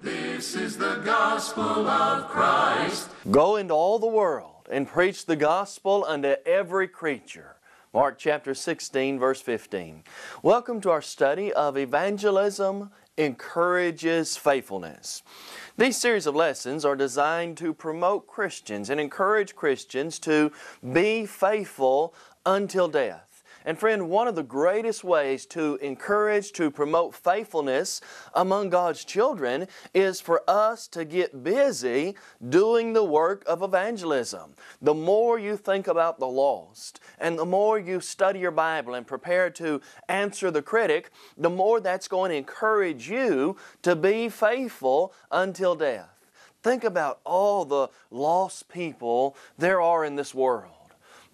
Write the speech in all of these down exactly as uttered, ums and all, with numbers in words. This is the gospel of Christ. Go into all the world and preach the gospel unto every creature. Mark chapter sixteen, verse fifteen. Welcome to our study of Evangelism Encourages Faithfulness. These series of lessons are designed to promote Christians and encourage Christians to be faithful until death. And friend, one of the greatest ways to encourage, to promote faithfulness among God's children is for us to get busy doing the work of evangelism. The more you think about the lost and the more you study your Bible and prepare to answer the critic, the more that's going to encourage you to be faithful until death. Think about all the lost people there are in this world.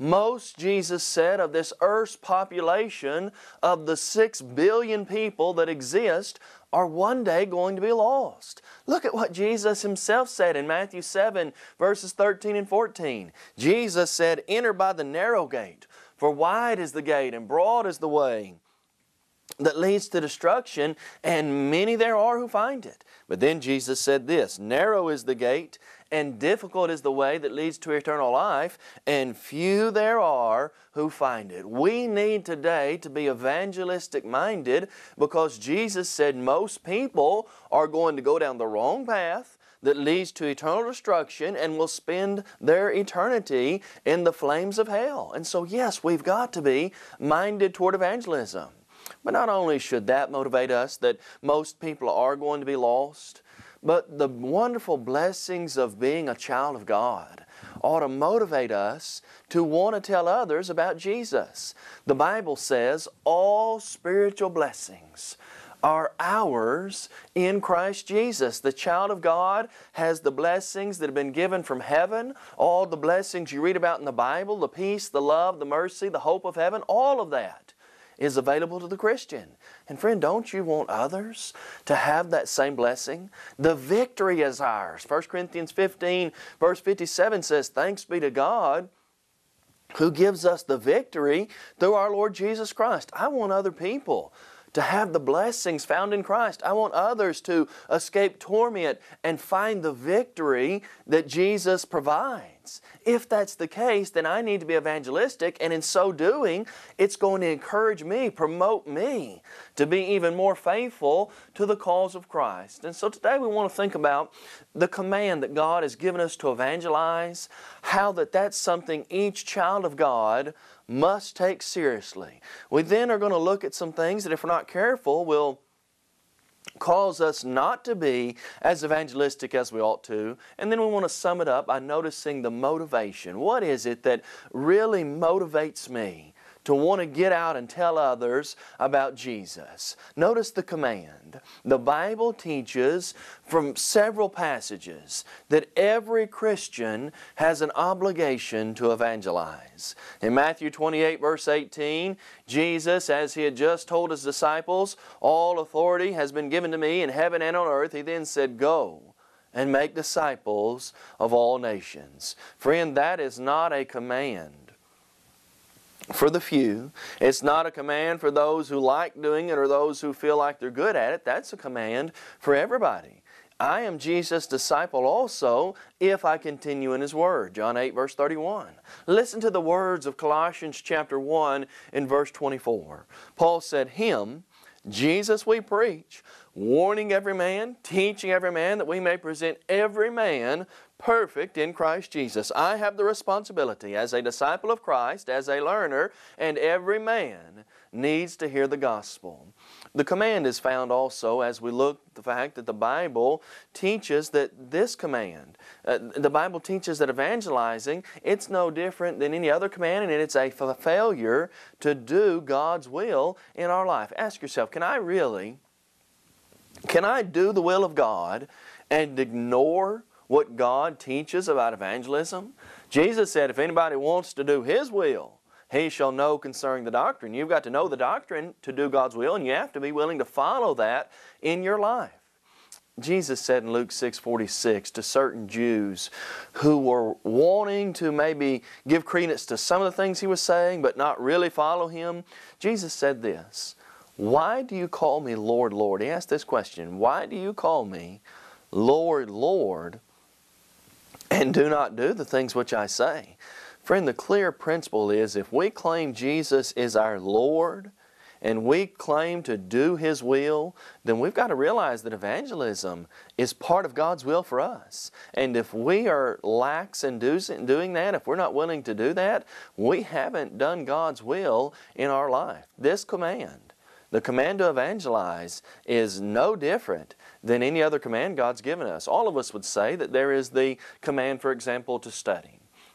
Most, Jesus said, of this earth's population of the six billion people that exist are one day going to be lost. Look at what Jesus Himself said in Matthew seven, verses thirteen and fourteen. Jesus said, "Enter by the narrow gate, for wide is the gate and broad is the way that leads to destruction, and many there are who find it." But then Jesus said this, "Narrow is the gate, and difficult is the way that leads to eternal life, and few there are who find it." We need today to be evangelistic minded, because Jesus said most people are going to go down the wrong path that leads to eternal destruction and will spend their eternity in the flames of hell. And so yes, we've got to be minded toward evangelism. But not only should that motivate us that most people are going to be lost, but the wonderful blessings of being a child of God ought to motivate us to want to tell others about Jesus. The Bible says all spiritual blessings are ours in Christ Jesus. The child of God has the blessings that have been given from heaven, all the blessings you read about in the Bible, the peace, the love, the mercy, the hope of heaven, all of that is available to the Christian. And friend, don't you want others to have that same blessing? The victory is ours. First Corinthians fifteen, verse fifty-seven says, "Thanks be to God who gives us the victory through our Lord Jesus Christ." I want other people to have the blessings found in Christ. I want others to escape torment and find the victory that Jesus provides. If that's the case, then I need to be evangelistic, and in so doing, it's going to encourage me, promote me to be even more faithful to the cause of Christ. And so today we want to think about the command that God has given us to evangelize, how that that's something each child of God must take seriously. We then are going to look at some things that if we're not careful will cause us not to be as evangelistic as we ought to. And then we want to sum it up by noticing the motivation. What is it that really motivates me to want to get out and tell others about Jesus? Notice the command. The Bible teaches from several passages that every Christian has an obligation to evangelize. In Matthew twenty-eight, verse eighteen, Jesus, as He had just told His disciples, "All authority has been given to me in heaven and on earth," He then said, "Go and make disciples of all nations." Friend, that is not a command for the few. It's not a command for those who like doing it or those who feel like they're good at it. That's a command for everybody. I am Jesus' disciple also if I continue in His Word. John eight, verse thirty-one. Listen to the words of Colossians chapter one and verse twenty-four. Paul said, "Him, Jesus, we preach, warning every man, teaching every man, that we may present every man perfect in Christ Jesus." I have the responsibility as a disciple of Christ, as a learner, and every man needs to hear the gospel. The command is found also as we look at the fact that the Bible teaches that this command, uh, the Bible teaches that evangelizing, it's no different than any other command, and it's a failure to do God's will in our life. Ask yourself, can I really, can I do the will of God and ignore what God teaches about evangelism? Jesus said, if anybody wants to do His will, he shall know concerning the doctrine. You've got to know the doctrine to do God's will, and you have to be willing to follow that in your life. Jesus said in Luke six forty-six to certain Jews who were wanting to maybe give credence to some of the things He was saying but not really follow Him, Jesus said this, "Why do you call me Lord, Lord?" He asked this question, "Why do you call me Lord, Lord, and do not do the things which I say?" Friend, the clear principle is if we claim Jesus is our Lord and we claim to do His will, then we've got to realize that evangelism is part of God's will for us. And if we are lax in doing that, if we're not willing to do that, we haven't done God's will in our life. This command, the command to evangelize, is no different than any other command God's given us. All of us would say that there is the command, for example, to study.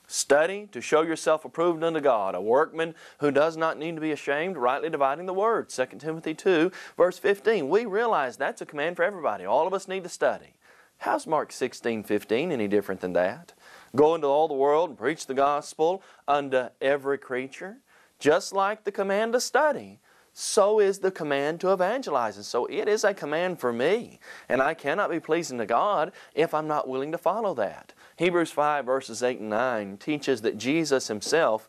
Study to show yourself approved unto God, a workman who does not need to be ashamed, rightly dividing the word. Second Timothy two, verse fifteen. We realize that's a command for everybody. All of us need to study. How's Mark sixteen fifteen any different than that? Go into all the world and preach the gospel unto every creature. Just like the command to study, so is the command to evangelize. And so it is a command for me. And I cannot be pleasing to God if I'm not willing to follow that. Hebrews five verses eight and nine teaches that Jesus Himself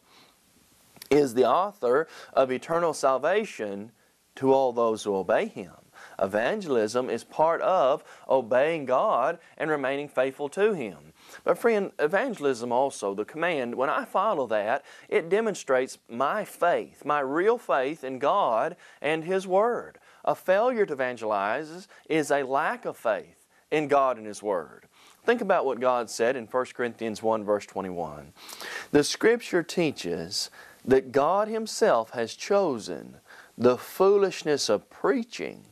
is the author of eternal salvation to all those who obey Him. Evangelism is part of obeying God and remaining faithful to Him. But friend, evangelism also, the command, when I follow that, it demonstrates my faith, my real faith in God and His Word. A failure to evangelize is a lack of faith in God and His Word. Think about what God said in First Corinthians one verse twenty-one. The Scripture teaches that God Himself has chosen the foolishness of preaching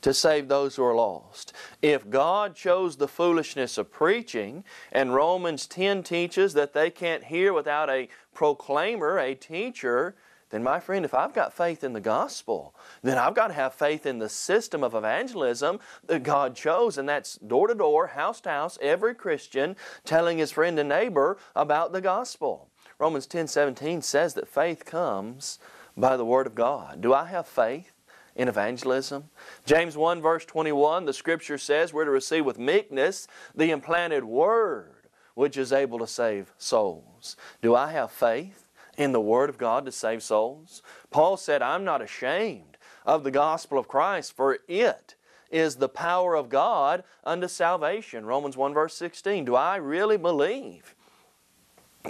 to save those who are lost. If God chose the foolishness of preaching, and Romans ten teaches that they can't hear without a proclaimer, a teacher, then my friend, if I've got faith in the gospel, then I've got to have faith in the system of evangelism that God chose, and that's door to door, house to house, every Christian telling his friend and neighbor about the gospel. Romans ten seventeen says that faith comes by the Word of God. Do I have faith in evangelism? James one verse twenty-one, the Scripture says we're to receive with meekness the implanted Word which is able to save souls. Do I have faith in the Word of God to save souls? Paul said, I'm not ashamed of the gospel of Christ, for it is the power of God unto salvation. Romans one verse sixteen, do I really believe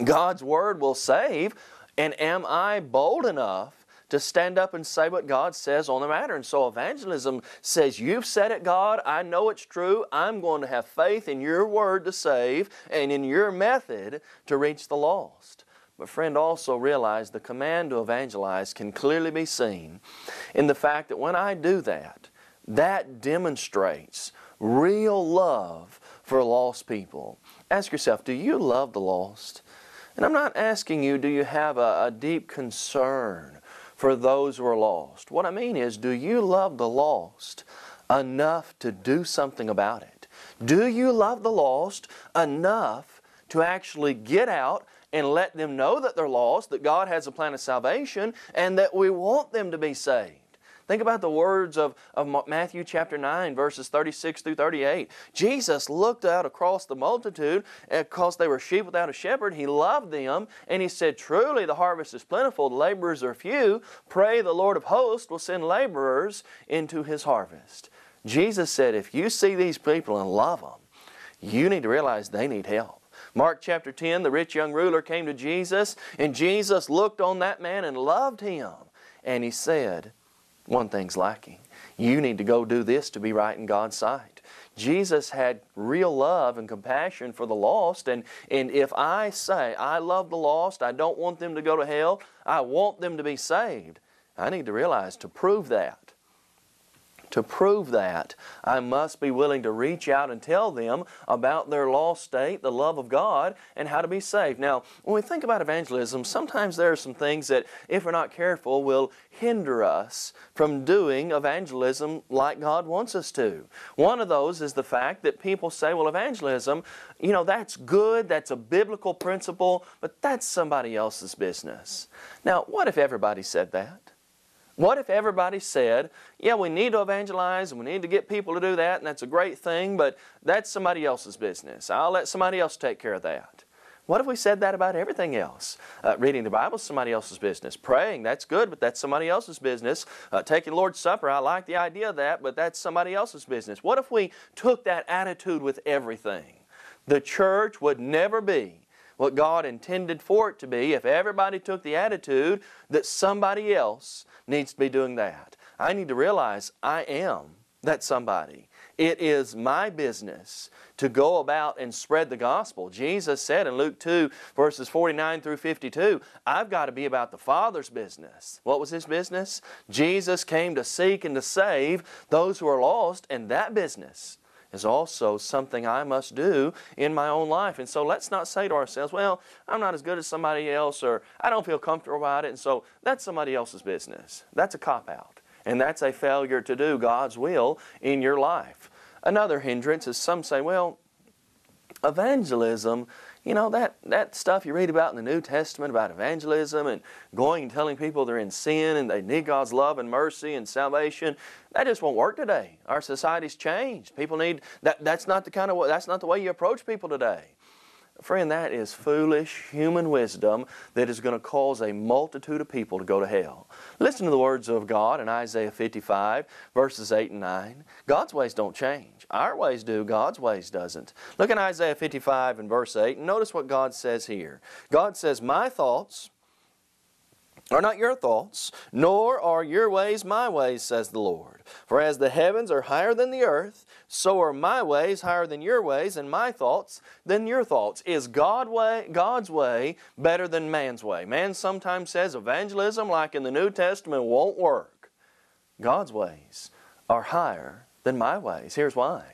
God's Word will save, and am I bold enough to stand up and say what God says on the matter? And so evangelism says, you've said it, God, I know it's true, I'm going to have faith in your Word to save and in your method to reach the lost. But friend, also realize the command to evangelize can clearly be seen in the fact that when I do that, that demonstrates real love for lost people. Ask yourself, do you love the lost? And I'm not asking you, do you have a, a deep concern for those who are lost? What I mean is, do you love the lost enough to do something about it? Do you love the lost enough to actually get out and let them know that they're lost, that God has a plan of salvation, and that we want them to be saved? Think about the words of, of Matthew chapter nine, verses thirty-six through thirty-eight. Jesus looked out across the multitude, because they were sheep without a shepherd. He loved them, and He said, truly the harvest is plentiful, the laborers are few. Pray the Lord of hosts will send laborers into His harvest. Jesus said, if you see these people and love them, you need to realize they need help. Mark chapter ten, the rich young ruler came to Jesus, and Jesus looked on that man and loved him. And He said, one thing's lacking. You need to go do this to be right in God's sight. Jesus had real love and compassion for the lost, and, and if I say, I love the lost, I don't want them to go to hell, I want them to be saved, I need to realize to prove that, To prove that, I must be willing to reach out and tell them about their lost state, the love of God, and how to be saved. Now, when we think about evangelism, sometimes there are some things that, if we're not careful, will hinder us from doing evangelism like God wants us to. One of those is the fact that people say, well, evangelism, you know, that's good, that's a biblical principle, but that's somebody else's business. Now, what if everybody said that? What if everybody said, yeah, we need to evangelize and we need to get people to do that, and that's a great thing, but that's somebody else's business. I'll let somebody else take care of that. What if we said that about everything else? Uh, reading the Bible is somebody else's business. Praying, that's good, but that's somebody else's business. Uh, taking the Lord's Supper, I like the idea of that, but that's somebody else's business. What if we took that attitude with everything? The church would never be what God intended for it to be if everybody took the attitude that somebody else needs to be doing that. I need to realize I am that somebody. It is my business to go about and spread the gospel. Jesus said in Luke two, verses forty-nine through fifty-two, I've got to be about the Father's business. What was His business? Jesus came to seek and to save those who are lost, and that business is also something I must do in my own life. And so let's not say to ourselves, well, I'm not as good as somebody else, or I don't feel comfortable about it, and so that's somebody else's business. That's a cop-out, and that's a failure to do God's will in your life. Another hindrance is some say, well, evangelism, you know, that, that stuff you read about in the New Testament about evangelism and going and telling people they're in sin and they need God's love and mercy and salvation, that just won't work today. Our society's changed. People need, that, that's not the kind of, that's not the way you approach people today. Friend, that is foolish human wisdom that is going to cause a multitude of people to go to hell. Listen to the words of God in Isaiah fifty-five, verses eight and nine. God's ways don't change. Our ways do. God's ways doesn't. Look in Isaiah fifty-five and verse eight and notice what God says here. God says, my thoughts are not your thoughts, nor are your ways my ways, says the Lord. For as the heavens are higher than the earth, so are my ways higher than your ways, and my thoughts than your thoughts. Is God way, God's way better than man's way? Man sometimes says evangelism, like in the New Testament, won't work. God's ways are higher than my ways. Here's why.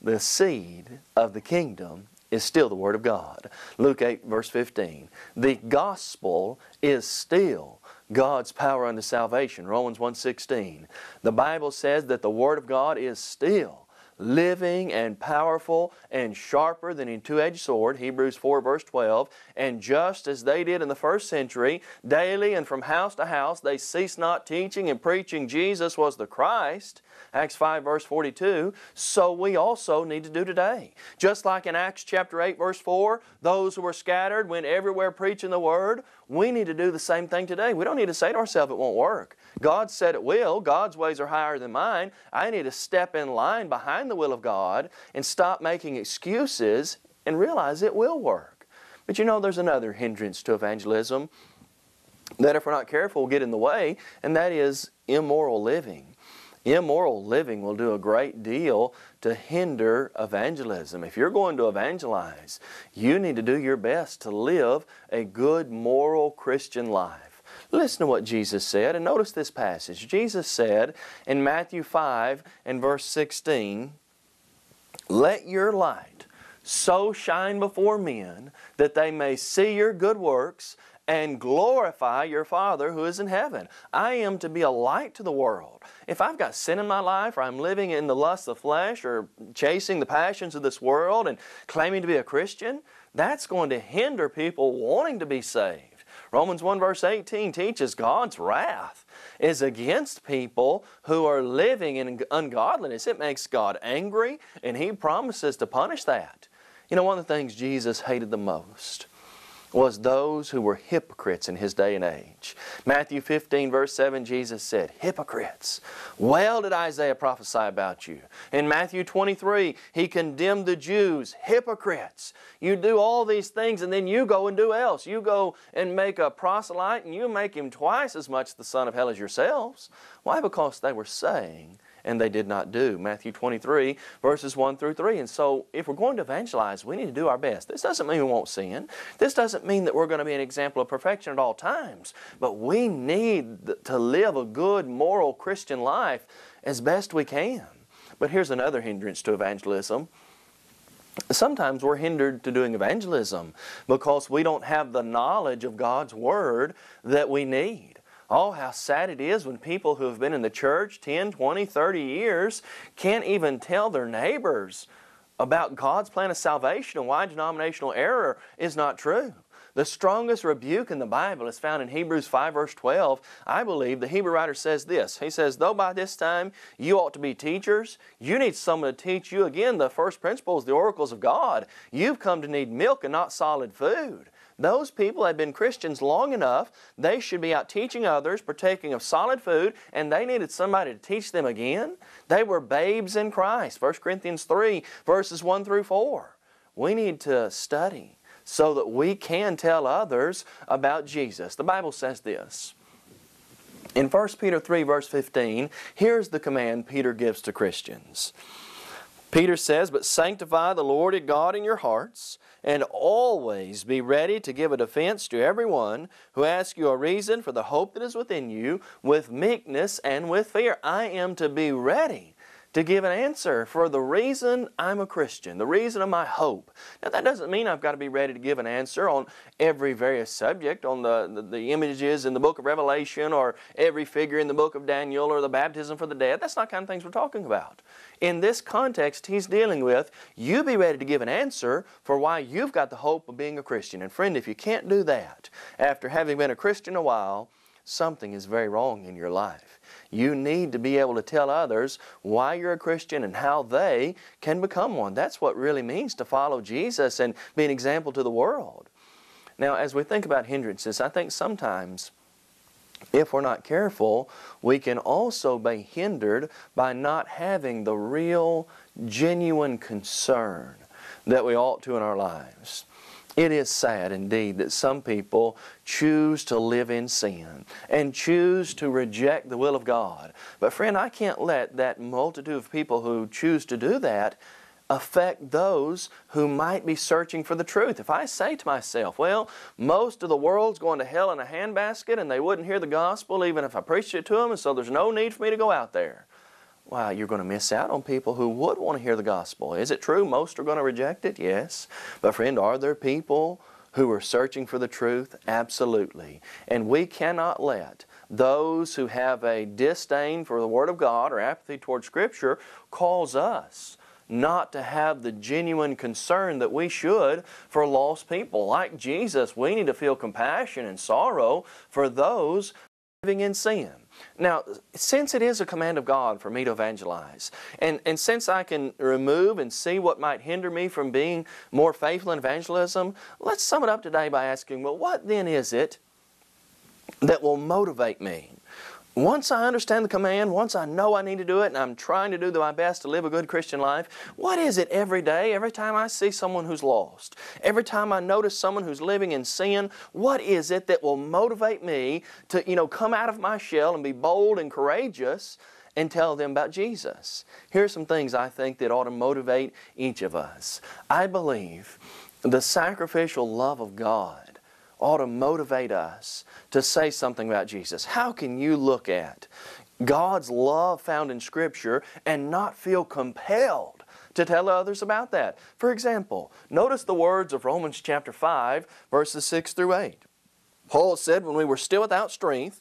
The seed of the kingdom is still the Word of God. Luke eight, verse fifteen. The gospel is still God's power unto salvation. Romans one, sixteen. The Bible says that the Word of God is still living and powerful and sharper than a two-edged sword. Hebrews four, verse twelve. And just as they did in the first century, daily and from house to house, they ceased not teaching and preaching Jesus was the Christ. Acts five, verse forty-two. So we also need to do today. Just like in Acts chapter eight, verse four, those who were scattered went everywhere preaching the Word. We need to do the same thing today. We don't need to say to ourselves, it won't work. God said it will. God's ways are higher than mine. I need to step in line behind the will of God and stop making excuses and realize it will work. But you know, there's another hindrance to evangelism that if we're not careful will get in the way, and that is immoral living. Immoral living will do a great deal to hinder evangelism. If you're going to evangelize, you need to do your best to live a good, moral Christian life. Listen to what Jesus said, and notice this passage. Jesus said in Matthew five and verse sixteen, let your light so shine before men that they may see your good works and glorify your Father who is in heaven. I am to be a light to the world. If I've got sin in my life, or I'm living in the lust of the flesh, or chasing the passions of this world and claiming to be a Christian, that's going to hinder people wanting to be saved. Romans one verse eighteen teaches God's wrath is against people who are living in ungodliness. It makes God angry, and He promises to punish that. You know, one of the things Jesus hated the most was those who were hypocrites in His day and age. Matthew fifteen, verse seven, Jesus said, hypocrites, well did Isaiah prophesy about you. In Matthew twenty-three, He condemned the Jews, hypocrites. You do all these things and then you go and do else. You go and make a proselyte and you make him twice as much the son of hell as yourselves. Why? Because they were saying and they did not do. Matthew twenty-three, verses one through three. And so if we're going to evangelize, we need to do our best. This doesn't mean we won't sin. This doesn't mean that we're going to be an example of perfection at all times. But we need to live a good, moral Christian life. as best we can. But here's another hindrance to evangelism. Sometimes we're hindered to doing evangelism because we don't have the knowledge of God's Word that we need. Oh, how sad it is when people who have been in the church ten, twenty, thirty years can't even tell their neighbors about God's plan of salvation and why denominational error is not true. The strongest rebuke in the Bible is found in Hebrews five verse twelve. I believe the Hebrew writer says this. He says, though by this time you ought to be teachers, you need someone to teach you again the first principles, the oracles of God. You've come to need milk and not solid food. Those people had been Christians long enough. They should be out teaching others, partaking of solid food, and they needed somebody to teach them again. They were babes in Christ. First Corinthians three verses one through four. We need to study so that we can tell others about Jesus. The Bible says this. In First Peter three verse fifteen, here's the command Peter gives to Christians. Peter says, but sanctify the Lord your God in your hearts, and always be ready to give a defense to everyone who asks you a reason for the hope that is within you, with meekness and with fear. I am to be ready to give an answer for the reason I'm a Christian, the reason of my hope. Now, that doesn't mean I've got to be ready to give an answer on every various subject, on the, the, the images in the book of Revelation or every figure in the book of Daniel or the baptism for the dead. That's not the kind of things we're talking about. In this context, he's dealing with, you be ready to give an answer for why you've got the hope of being a Christian. And friend, if you can't do that after having been a Christian a while, something is very wrong in your life. You need to be able to tell others why you're a Christian and how they can become one. That's what really means to follow Jesus and be an example to the world. Now, as we think about hindrances, I think sometimes if we're not careful, we can also be hindered by not having the real, genuine concern that we ought to in our lives. It is sad indeed that some people choose to live in sin and choose to reject the will of God. But friend, I can't let that multitude of people who choose to do that affect those who might be searching for the truth. If I say to myself, well, most of the world's going to hell in a handbasket and they wouldn't hear the gospel even if I preached it to them, and so there's no need for me to go out there. Wow, you're going to miss out on people who would want to hear the gospel. Is it true most are going to reject it? Yes. But friend, are there people who are searching for the truth? Absolutely. And we cannot let those who have a disdain for the Word of God or apathy toward Scripture cause us not to have the genuine concern that we should for lost people. Like Jesus, we need to feel compassion and sorrow for those living in sin. Now, since it is a command of God for me to evangelize, and, and since I can remove and see what might hinder me from being more faithful in evangelism, let's sum it up today by asking, well, what then is it that will motivate me? Once I understand the command, once I know I need to do it, and I'm trying to do my best to live a good Christian life, what is it every day, every time I see someone who's lost, every time I notice someone who's living in sin, what is it that will motivate me to, you know, come out of my shell and be bold and courageous and tell them about Jesus? Here are some things I think that ought to motivate each of us. I believe the sacrificial love of God ought to motivate us to say something about Jesus. How can you look at God's love found in Scripture and not feel compelled to tell others about that? For example, notice the words of Romans chapter five, verses six through eight. Paul said, when we were still without strength,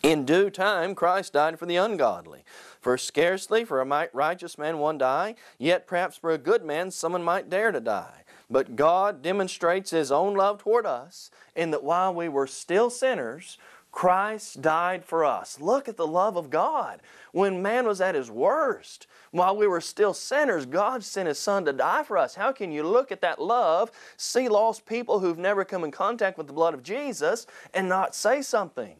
in due time Christ died for the ungodly. For scarcely for a righteous man one die, yet perhaps for a good man someone might dare to die. But God demonstrates His own love toward us in that while we were still sinners, Christ died for us. Look at the love of God. When man was at his worst, while we were still sinners, God sent His Son to die for us. How can you look at that love, see lost people who've never come in contact with the blood of Jesus, and not say something?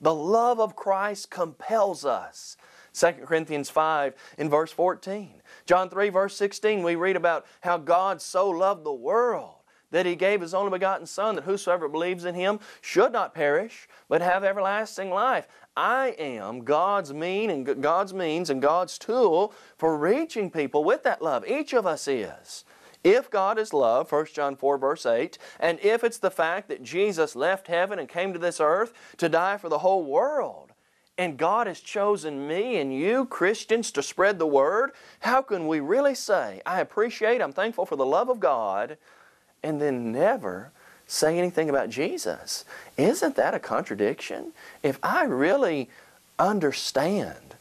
The love of Christ compels us. Second Corinthians five in verse fourteen. John three verse sixteen, we read about how God so loved the world that He gave His only begotten Son, that whosoever believes in Him should not perish but have everlasting life. I am God's mean and God's means and God's tool for reaching people with that love. Each of us is. If God is love, First John four verse eight, and if it's the fact that Jesus left heaven and came to this earth to die for the whole world, and God has chosen me and you, Christians, to spread the Word, how can we really say, I appreciate, I'm thankful for the love of God, and then never say anything about Jesus? Isn't that a contradiction? If I really understand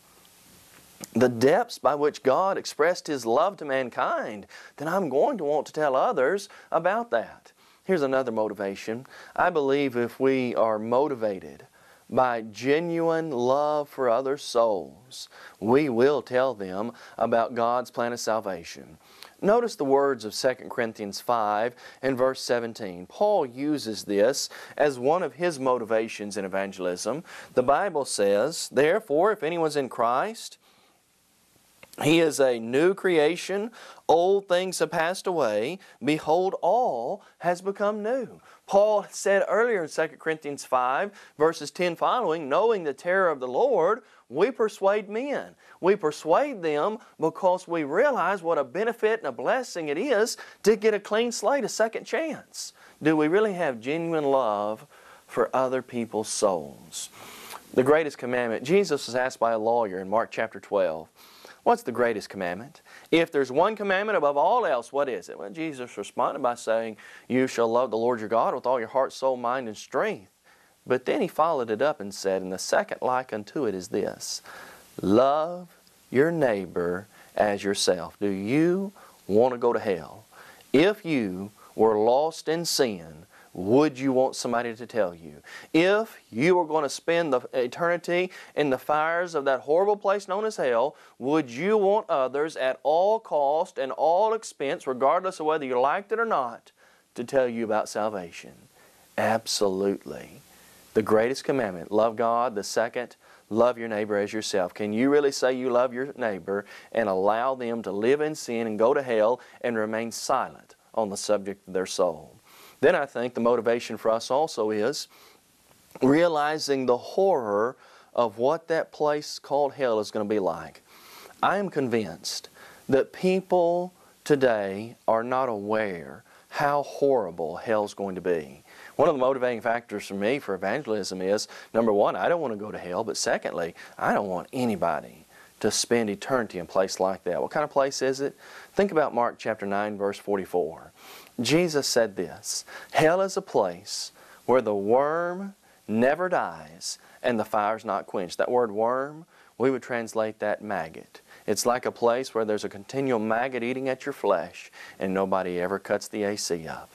the depths by which God expressed His love to mankind, then I'm going to want to tell others about that. Here's another motivation. I believe if we are motivated by genuine love for other souls, we will tell them about God's plan of salvation. Notice the words of Second Corinthians five and verse seventeen. Paul uses this as one of his motivations in evangelism. The Bible says, therefore, if anyone's in Christ, he is a new creation. Old things have passed away. Behold, all has become new. Paul said earlier in Second Corinthians five, verses ten following, knowing the terror of the Lord, we persuade men. We persuade them because we realize what a benefit and a blessing it is to get a clean slate, a second chance. Do we really have genuine love for other people's souls? The greatest commandment. Jesus was asked by a lawyer in Mark chapter twelve. What's the greatest commandment? If there's one commandment above all else, what is it? Well, Jesus responded by saying, you shall love the Lord your God with all your heart, soul, mind, and strength. But then he followed it up and said, and the second like unto it is this, love your neighbor as yourself. Do you want to go to hell? If you were lost in sin, would you want somebody to tell you? If you were going to spend the eternity in the fires of that horrible place known as hell, would you want others at all cost and all expense, regardless of whether you liked it or not, to tell you about salvation? Absolutely. The greatest commandment, love God. The second, love your neighbor as yourself. Can you really say you love your neighbor and allow them to live in sin and go to hell and remain silent on the subject of their soul? Then I think the motivation for us also is realizing the horror of what that place called hell is going to be like. I am convinced that people today are not aware how horrible hell's going to be. One of the motivating factors for me for evangelism is, number one, I don't want to go to hell, but secondly, I don't want anybody to spend eternity in a place like that. What kind of place is it? Think about Mark chapter nine, verse forty-four. Jesus said this, hell is a place where the worm never dies and the fire's not quenched. That word worm, we would translate that maggot. It's like a place where there's a continual maggot eating at your flesh and nobody ever cuts the A C up.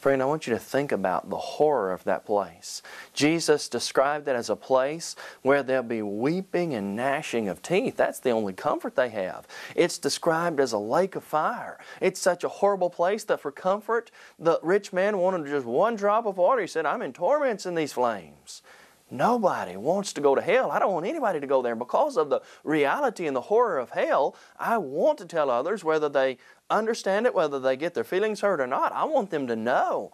Friend, I want you to think about the horror of that place. Jesus described it as a place where there'll be weeping and gnashing of teeth. That's the only comfort they have. It's described as a lake of fire. It's such a horrible place that for comfort, the rich man wanted just one drop of water. He said, I'm in torments in these flames. Nobody wants to go to hell. I don't want anybody to go there. Because of the reality and the horror of hell, I want to tell others, whether they understand it, whether they get their feelings hurt or not, I want them to know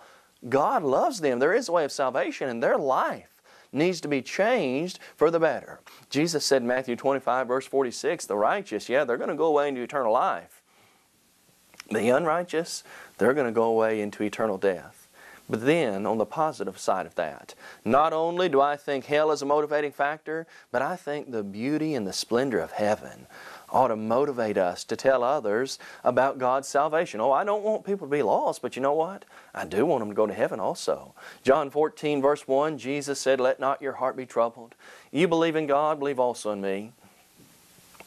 God loves them. There is a way of salvation, and their life needs to be changed for the better. Jesus said in Matthew twenty-five, verse forty-six, the righteous, yeah, they're going to go away into eternal life. The unrighteous, they're going to go away into eternal death. But then, on the positive side of that, not only do I think hell is a motivating factor, but I think the beauty and the splendor of heaven ought to motivate us to tell others about God's salvation. Oh, I don't want people to be lost, but you know what? I do want them to go to heaven also. John fourteen, verse one, Jesus said, let not your heart be troubled. You believe in God, believe also in me.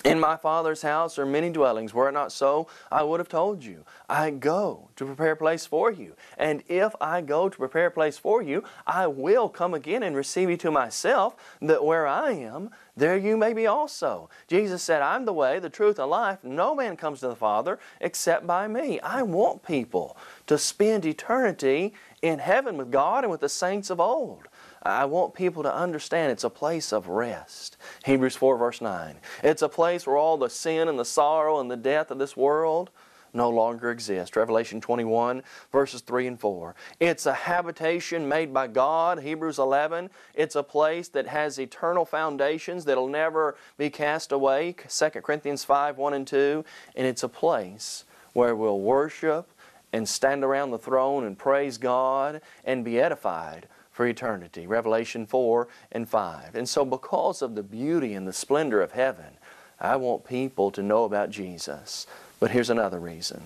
In my Father's house are many dwellings. Were it not so, I would have told you. I go to prepare a place for you. And if I go to prepare a place for you, I will come again and receive you to myself, that where I am, there you may be also. Jesus said, I'm the way, the truth, and life. No man comes to the Father except by me. I want people to spend eternity in heaven with God and with the saints of old. I want people to understand it's a place of rest. Hebrews four verse nine. It's a place where all the sin and the sorrow and the death of this world no longer exist. Revelation twenty-one verses three and four. It's a habitation made by God. Hebrews eleven. It's a place that has eternal foundations that'll never be cast away. Second Corinthians five, one and two. And it's a place where we'll worship and stand around the throne and praise God and be edified for eternity. Revelation four and five. And so because of the beauty and the splendor of heaven, I want people to know about Jesus. But here's another reason.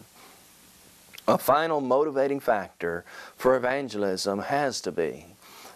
A final motivating factor for evangelism has to be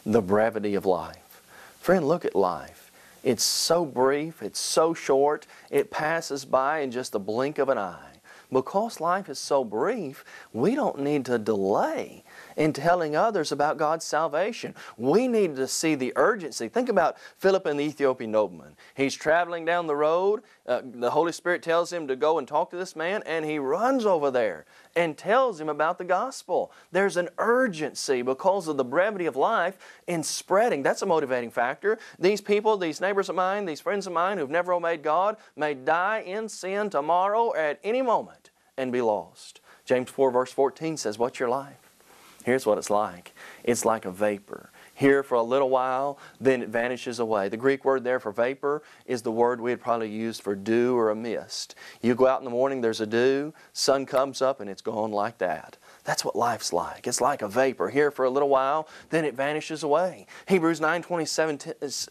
the brevity of life. Friend, look at life. It's so brief, it's so short, it passes by in just the blink of an eye. Because life is so brief, we don't need to delay in telling others about God's salvation. We need to see the urgency. Think about Philip and the Ethiopian nobleman. He's traveling down the road. Uh, the Holy Spirit tells him to go and talk to this man, and he runs over there and tells him about the gospel. There's an urgency because of the brevity of life in spreading. That's a motivating factor. These people, these neighbors of mine, these friends of mine who've never obeyed God may die in sin tomorrow or at any moment and be lost. James four verse fourteen says, what's your life? Here's what it's like. It's like a vapor. Here for a little while, then it vanishes away. The Greek word there for vapor is the word we'd probably use for dew or a mist. You go out in the morning, there's a dew, sun comes up, and it's gone like that. That's what life's like. It's like a vapor. Here for a little while, then it vanishes away. Hebrews nine twenty-seven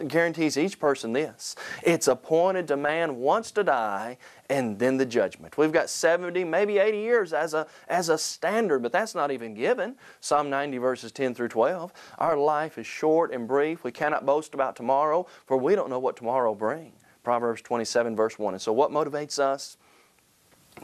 guarantees each person this. It's appointed to man once to die, and then the judgment. We've got seventy, maybe eighty years as a, as a standard, but that's not even given. Psalm ninety verses ten through twelve. Our life is short and brief. We cannot boast about tomorrow, for we don't know what tomorrow will bring. Proverbs twenty-seven verse one. And so what motivates us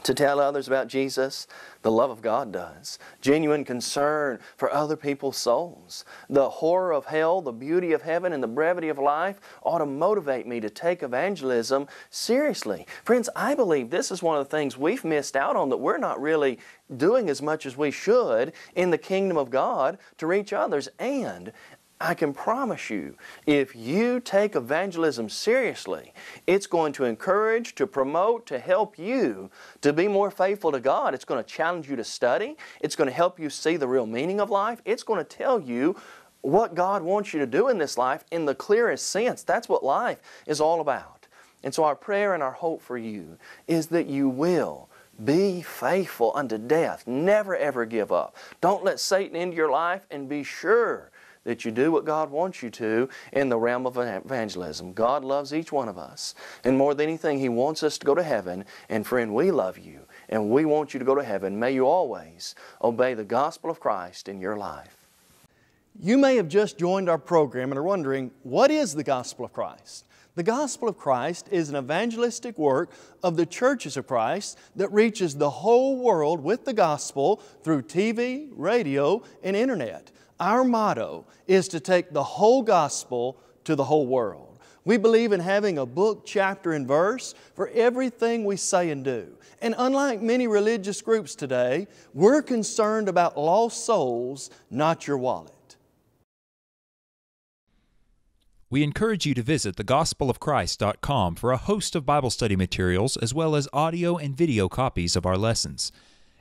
to tell others about Jesus? The love of God does. Genuine concern for other people's souls. The horror of hell, the beauty of heaven, and the brevity of life ought to motivate me to take evangelism seriously. Friends, I believe this is one of the things we've missed out on, that we're not really doing as much as we should in the kingdom of God to reach others. And I can promise you, if you take evangelism seriously, it's going to encourage, to promote, to help you to be more faithful to God. It's going to challenge you to study. It's going to help you see the real meaning of life. It's going to tell you what God wants you to do in this life in the clearest sense. That's what life is all about. And so our prayer and our hope for you is that you will be faithful unto death. Never, ever give up. Don't let Satan into your life, and be sure that you do what God wants you to in the realm of evangelism. God loves each one of us. And more than anything, He wants us to go to heaven. And friend, we love you, and we want you to go to heaven. May you always obey the gospel of Christ in your life. You may have just joined our program and are wondering, what is the gospel of Christ? The gospel of Christ is an evangelistic work of the churches of Christ that reaches the whole world with the gospel through T V, radio, and internet. Our motto is to take the whole gospel to the whole world. We believe in having a book, chapter, and verse for everything we say and do. And unlike many religious groups today, we're concerned about lost souls, not your wallet. We encourage you to visit the gospel of christ dot com for a host of Bible study materials, as well as audio and video copies of our lessons.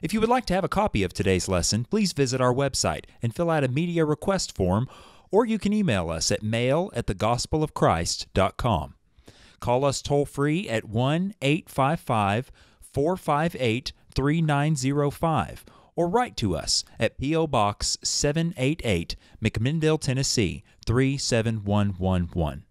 If you would like to have a copy of today's lesson, please visit our website and fill out a media request form, or you can email us at mail at the gospel of christ dot com. Call us toll-free at one eight five five, four five eight, three nine zero five, or write to us at P O Box seven eighty-eight, McMinnville, Tennessee, three seven one one one.